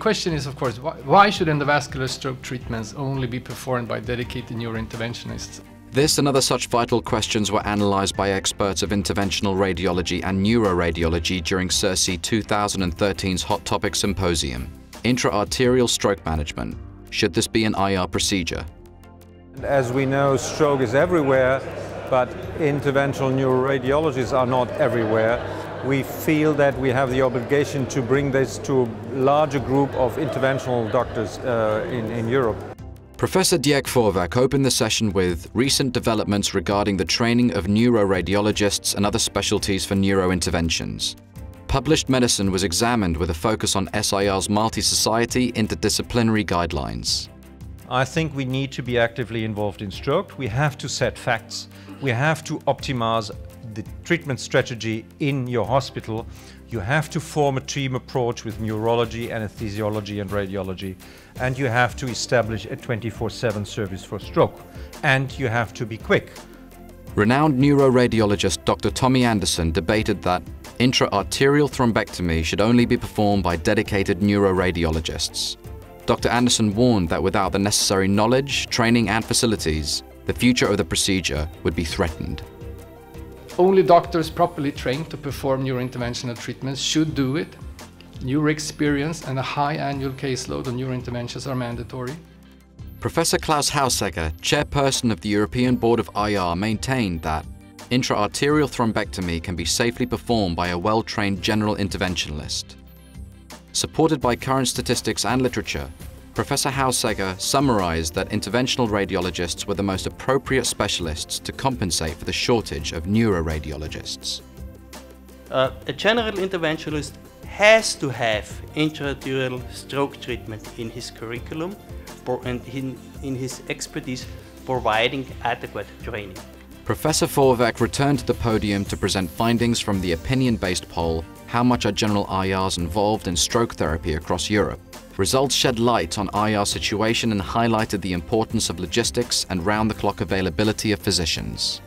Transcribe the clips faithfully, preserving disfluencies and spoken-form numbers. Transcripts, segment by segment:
question is, of course, why, why should endovascular stroke treatments only be performed by dedicated neurointerventionists? This and other such vital questions were analysed by experts of interventional radiology and neuroradiology during S I R twenty thirteen's Hot Topic Symposium. Intra-arterial stroke management. Should this be an I R procedure? As we know, stroke is everywhere, but interventional neuroradiologists are not everywhere. We feel that we have the obligation to bring this to a larger group of interventional doctors uh, in, in Europe. Professor Dierk Vorwerk opened the session with recent developments regarding the training of neuroradiologists and other specialties for neurointerventions. Published medicine was examined with a focus on S I R's multi-society interdisciplinary guidelines. I think we need to be actively involved in stroke. We have to set facts. We have to optimize the treatment strategy in your hospital. You have to form a team approach with neurology, anesthesiology and radiology. And you have to establish a twenty-four seven service for stroke. And you have to be quick. Renowned neuroradiologist Doctor Tommy Andersson debated that intra-arterial thrombectomy should only be performed by dedicated neuroradiologists. Doctor Andersson warned that without the necessary knowledge, training and facilities, the future of the procedure would be threatened. Only doctors properly trained to perform neurointerventional treatments should do it. Neuro experience and a high annual caseload of neurointerventions are mandatory. Professor Klaus Hausegger, chairperson of the European Board of I R, maintained that intra-arterial thrombectomy can be safely performed by a well-trained general interventionalist. Supported by current statistics and literature, Professor Hausegger summarized that interventional radiologists were the most appropriate specialists to compensate for the shortage of neuroradiologists. Uh, a general interventionalist has to have intra-arterial stroke treatment in his curriculum and in, in his expertise, providing adequate training. Professor Vorwerk returned to the podium to present findings from the opinion-based poll, How Much Are General I Rs Involved in Stroke Therapy Across Europe? Results shed light on I R situation and highlighted the importance of logistics and round-the-clock availability of physicians.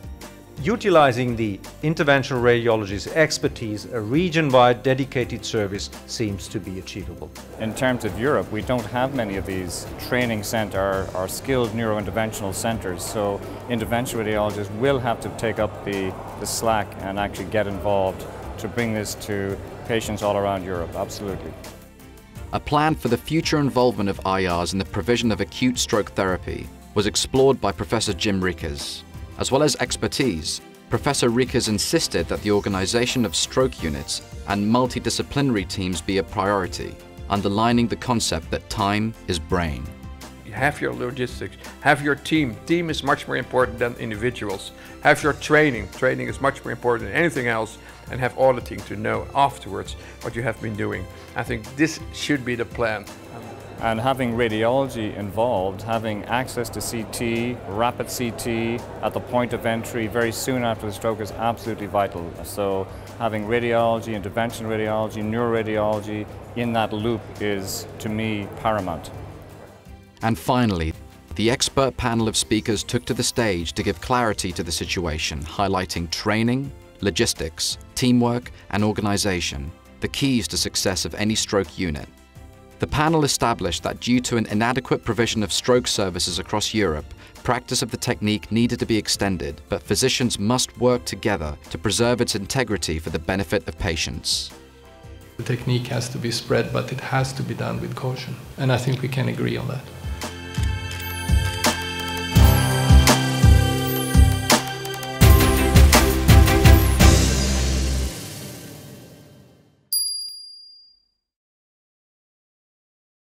Utilizing the interventional radiologist's expertise, a region-wide dedicated service seems to be achievable. In terms of Europe, we don't have many of these training centers or skilled neurointerventional centers, so interventional radiologists will have to take up the, the slack and actually get involved to bring this to patients all around Europe, absolutely. A plan for the future involvement of I Rs in the provision of acute stroke therapy was explored by Professor Jim Reekers. As well as expertise, Professor Reekers insisted that the organization of stroke units and multidisciplinary teams be a priority, underlining the concept that time is brain. Have your logistics, have your team. Team is much more important than individuals. Have your training. Training is much more important than anything else. And have auditing to know afterwards what you have been doing. I think this should be the plan. And having radiology involved, having access to C T, rapid C T at the point of entry very soon after the stroke is absolutely vital. So having radiology, intervention radiology, neuroradiology in that loop is, to me, paramount. And finally, the expert panel of speakers took to the stage to give clarity to the situation, highlighting training, logistics, teamwork, and organization, the keys to success of any stroke unit. The panel established that due to an inadequate provision of stroke services across Europe, practice of the technique needed to be extended, but physicians must work together to preserve its integrity for the benefit of patients. The technique has to be spread, but it has to be done with caution, and I think we can agree on that.